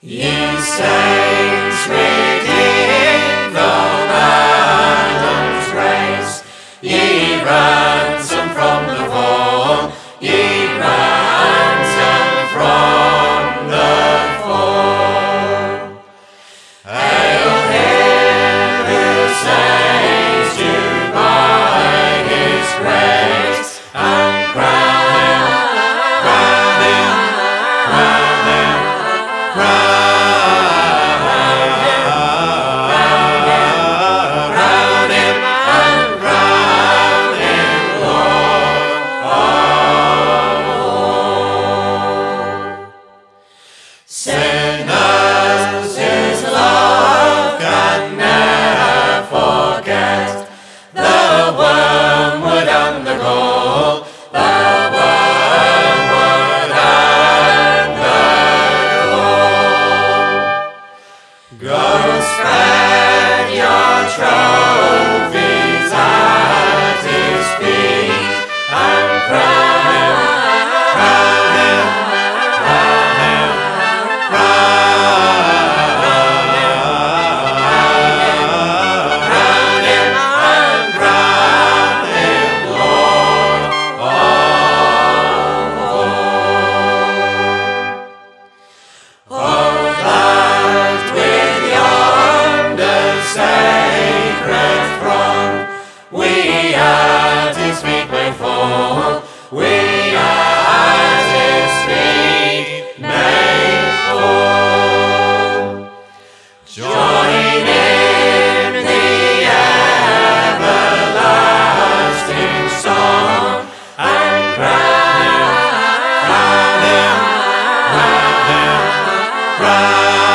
Ye saints, redeemed from Adam's race, ye ransomed from the fall, ye ransomed from the fall. Hail him who saves you by his grace, and crown him. Sinners whose love can never forget, the wormwood and the gall, the wormwood and the gall. Go spread your trophies at his feet and crown him. Right.